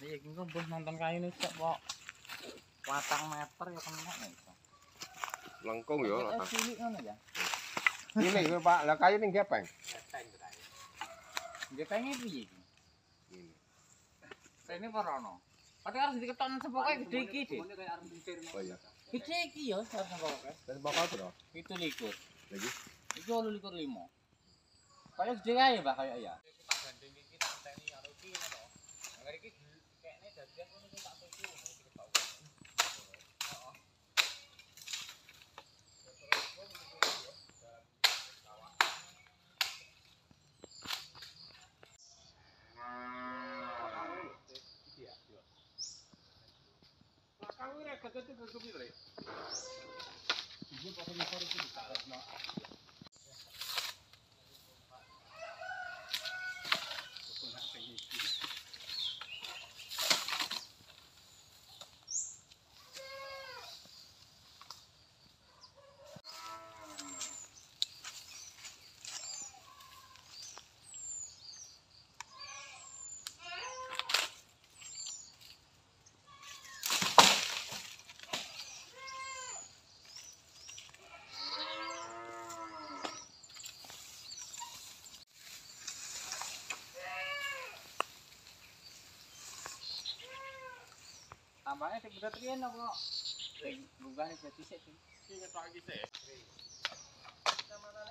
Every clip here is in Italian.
Iya, kita buat nonton kayu nih, cek kok. Watang meter ya kena itu. Lengkung ya, lah. Ini ya, Pak. Lah kayu ning gepeng. Gepeng iki piye iki? Ini. Rene warono. Padahal harus diketon sepoke gede iki, Dik. Oh iya. Gede iki ya, sepoke. Dan bakal bro. 17. Lagi. Iki 25. Kayak gede ae, Pak, kayak ya. Pak gandeng iki tak teni karo iki ngono. Angger iki kekne dadian ngono tak tuku. Tambahnya seberat rian aku bukan jadi set sih. Ini lagi set. Sama mana?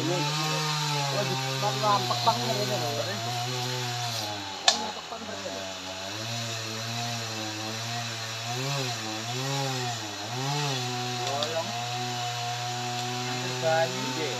Ini waduh, nampak banget ini loh. Bayi deh.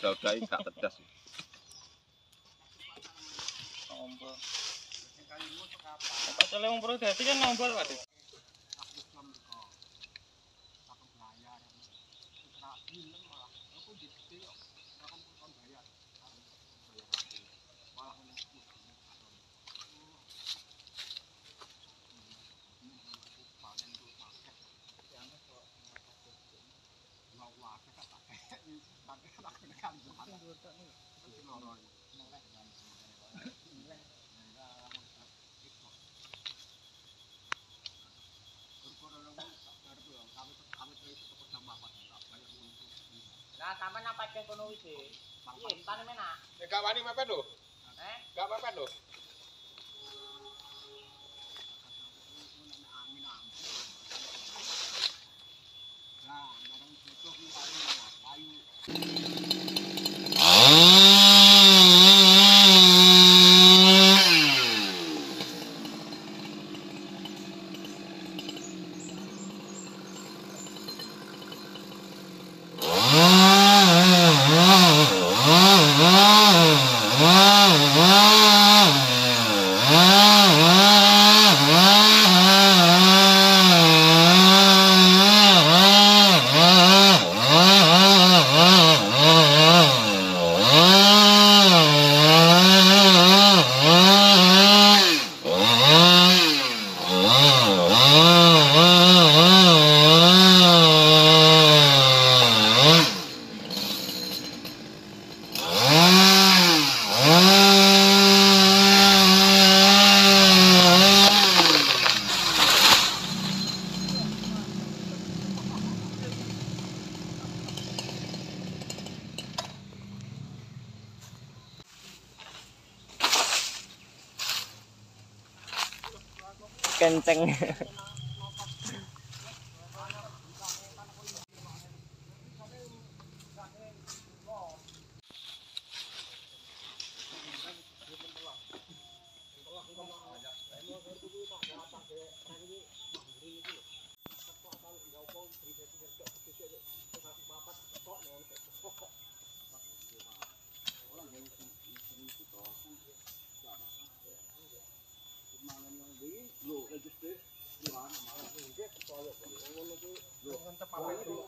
Udah-udahin gak pedas sih. Nombor apa celeng umpro dadi kan nombor waduh. Nah, sampean apa aja kono iki? Piye entane menak? Ya gak wani mepet lho. Heh? Gak mepet lho. Oh. kenceng. Pak Guru.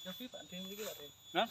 Tapi Pak Dem iki Pak Dem. Hah?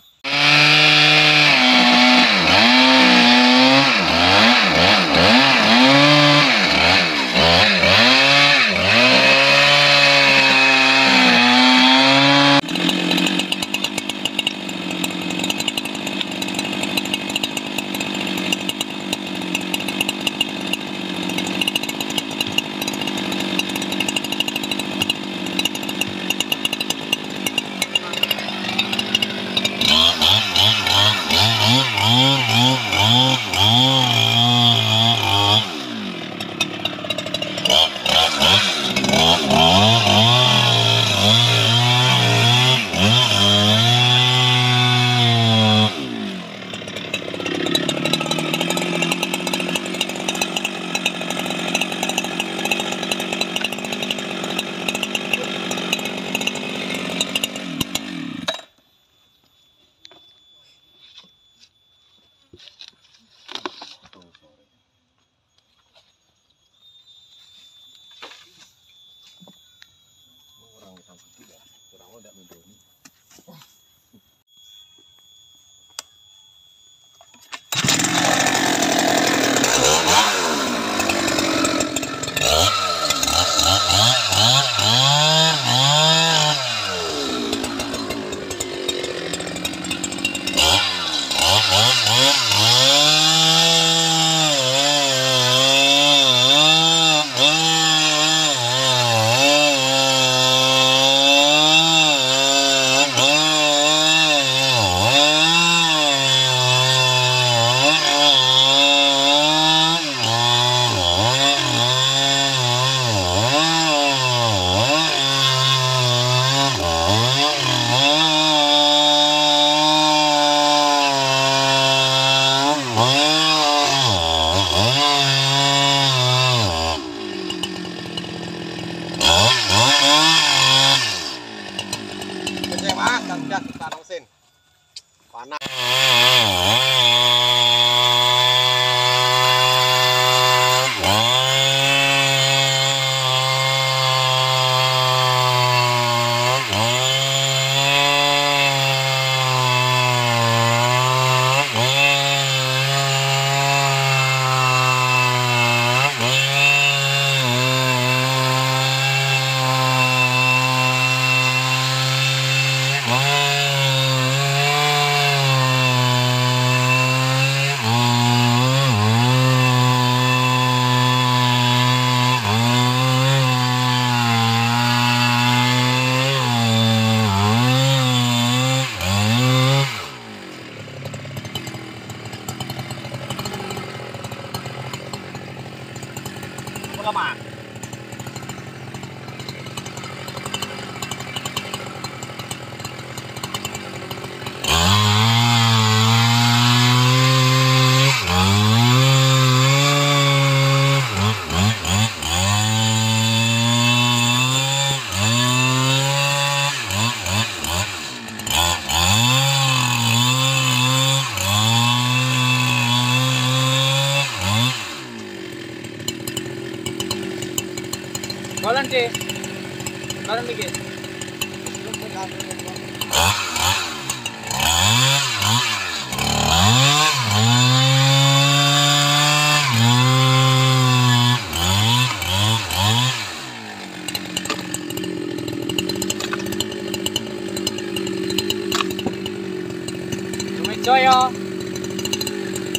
Coyo,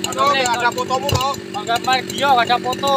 kalau nggak ada fotomu kok, gambar dia nggak ada foto.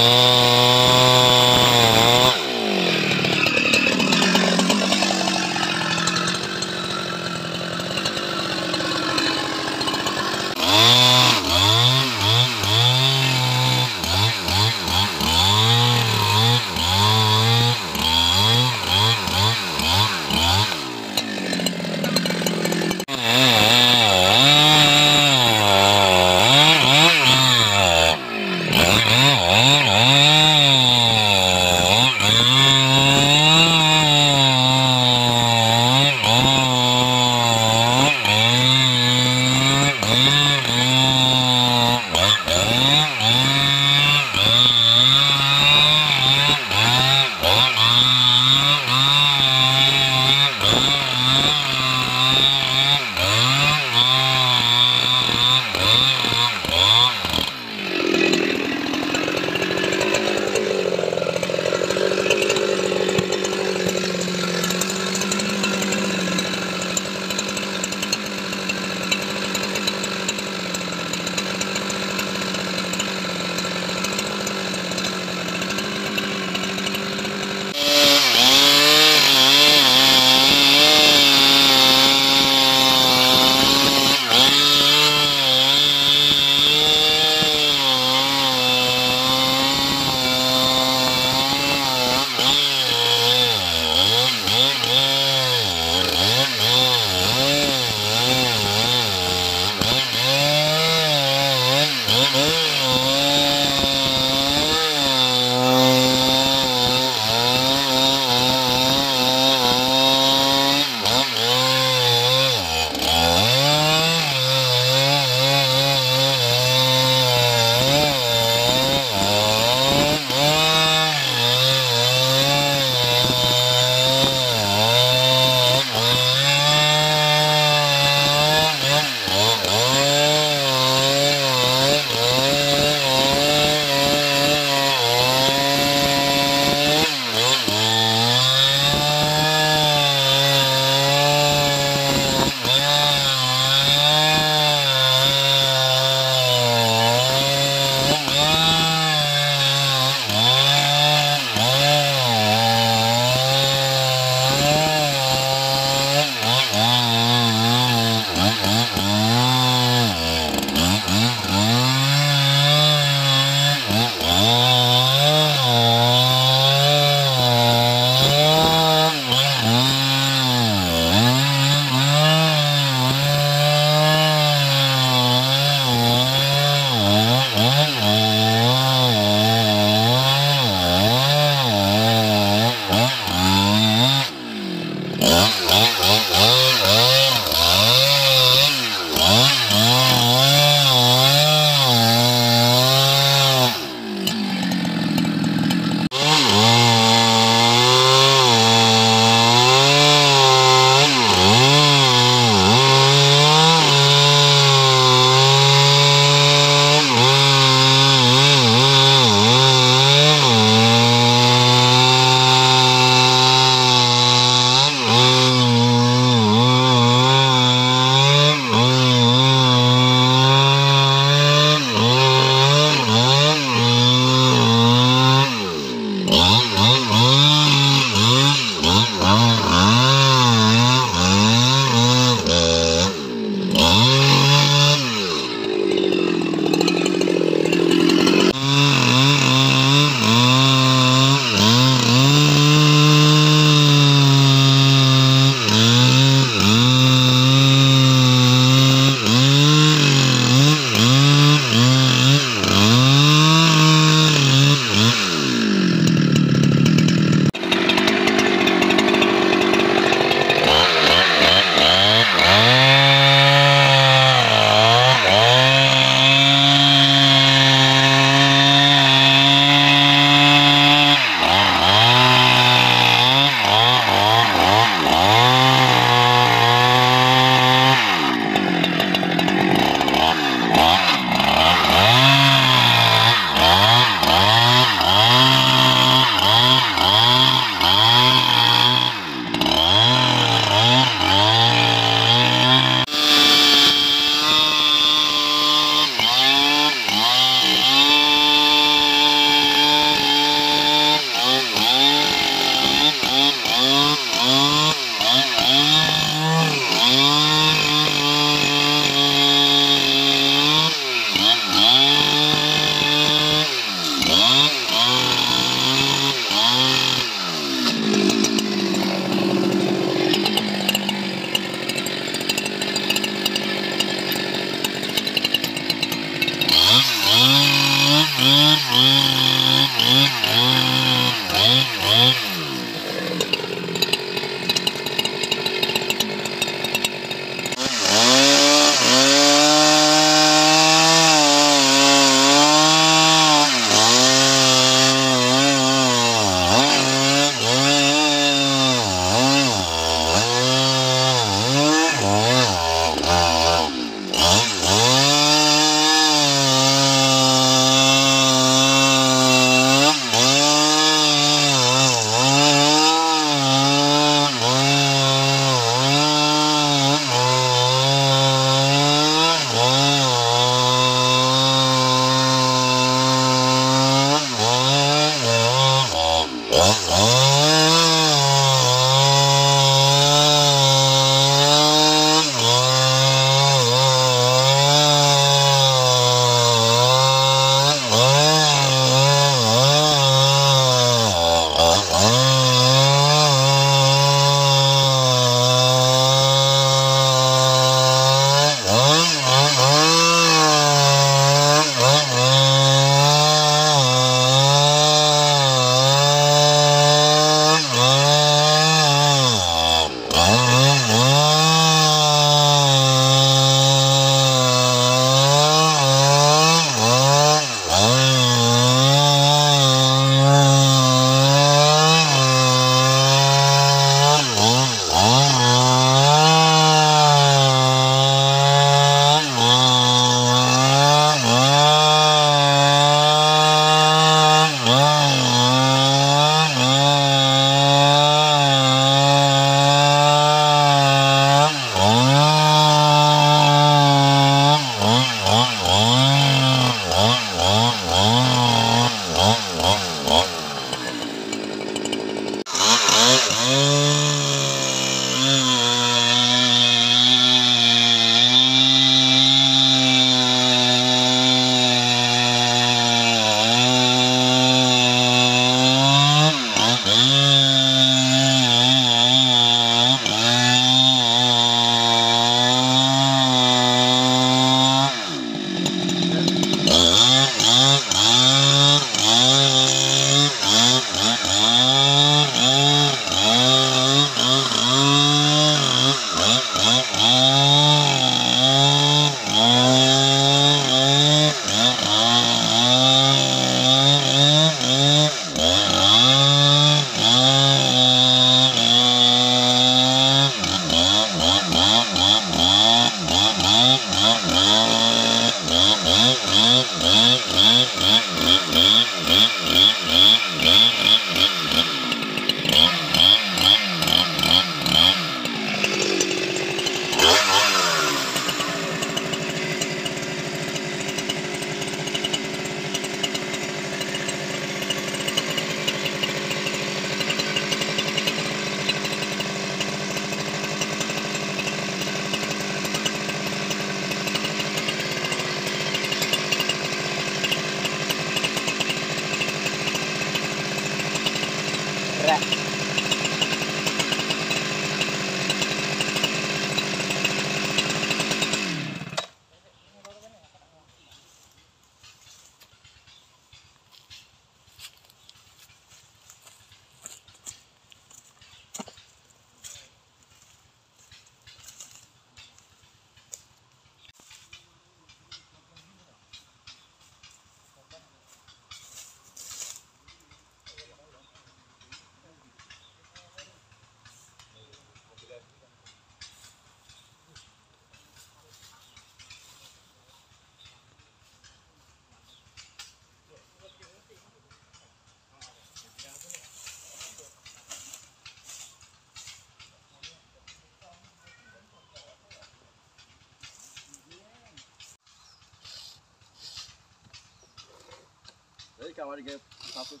kawan dia satu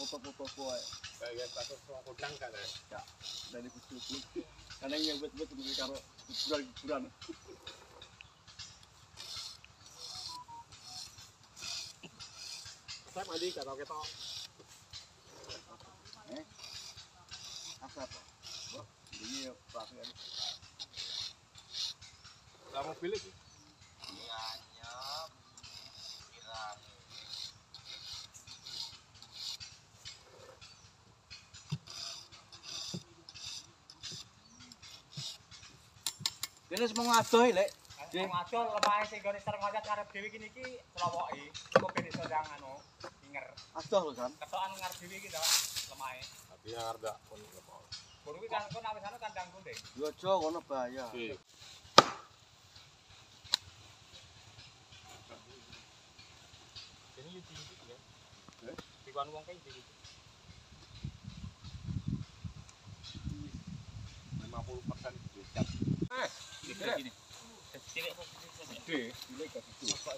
foto-foto gua. Kayak satu orang kodang kan ya. Dan itu cukup. Kadang yang buat-buat itu karo kuburan-kuburan. Saya tadi kalau kita asap. Ini perhatian. Kamu pilih sih. Ini semua ngadoh lek. Ngadoh lemahe sing gone sering ngajak arep dhewe iki niki celowoki. Kok ben iso ndang anu dinger. Adoh lho, San. Ketokan ngarep dhewe iki to, lemahe. Tapi arep ndak kon lepo. Guru iki kan kon awis anu kandang kunding. Yo aja ngono bahaya. Ini yo tinggi ya. Heh, diwan wong kae iki. 50% dicap. Gede gini. Gede, gede kayak gitu.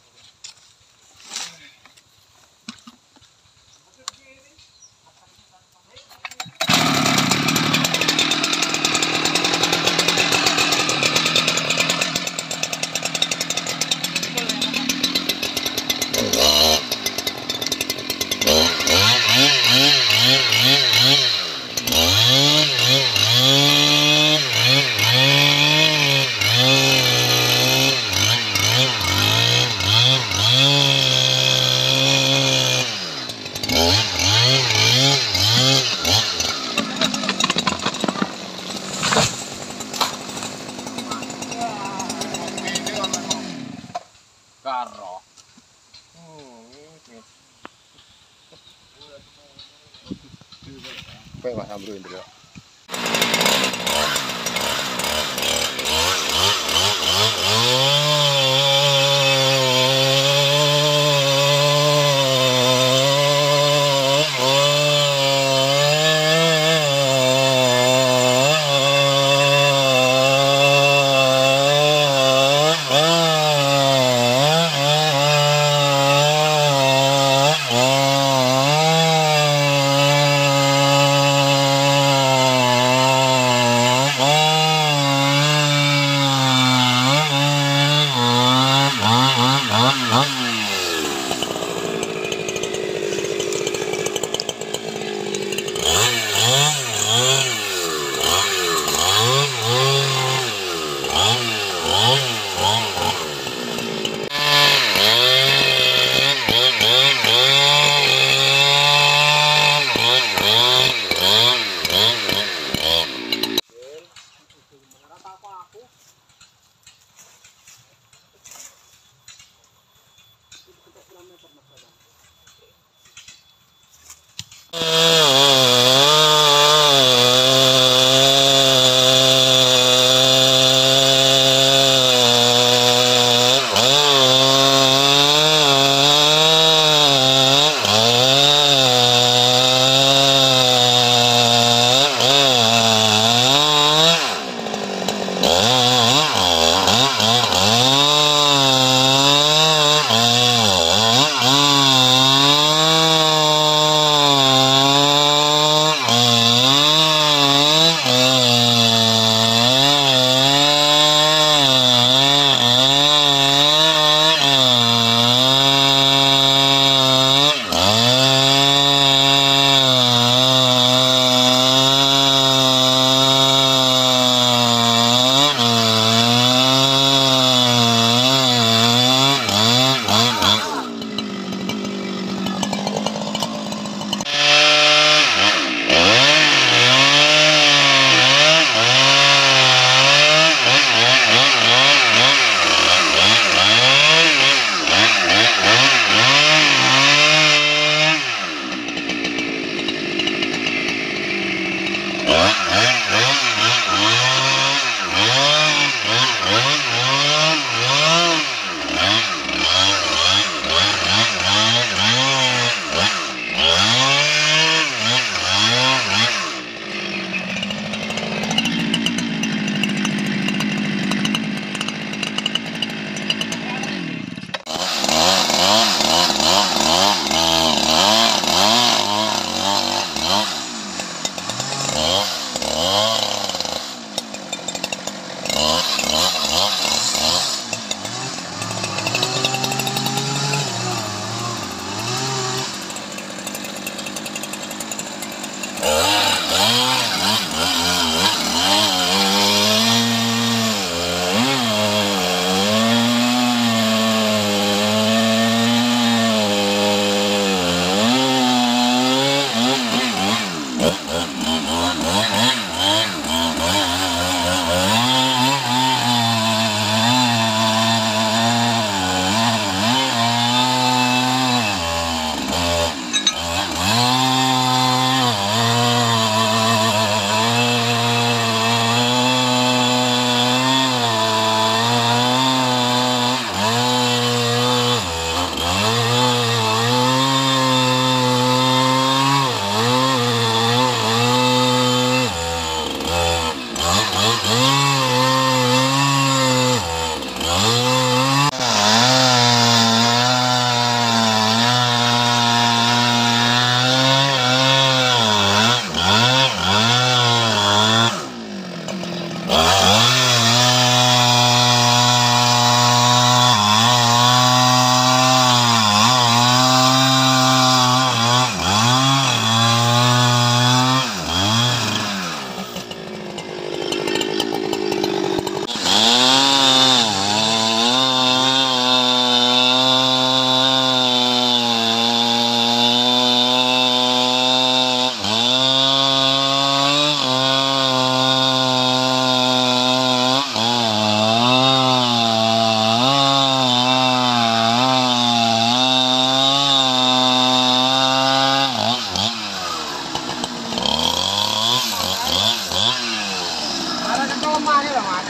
lama ini loh mas.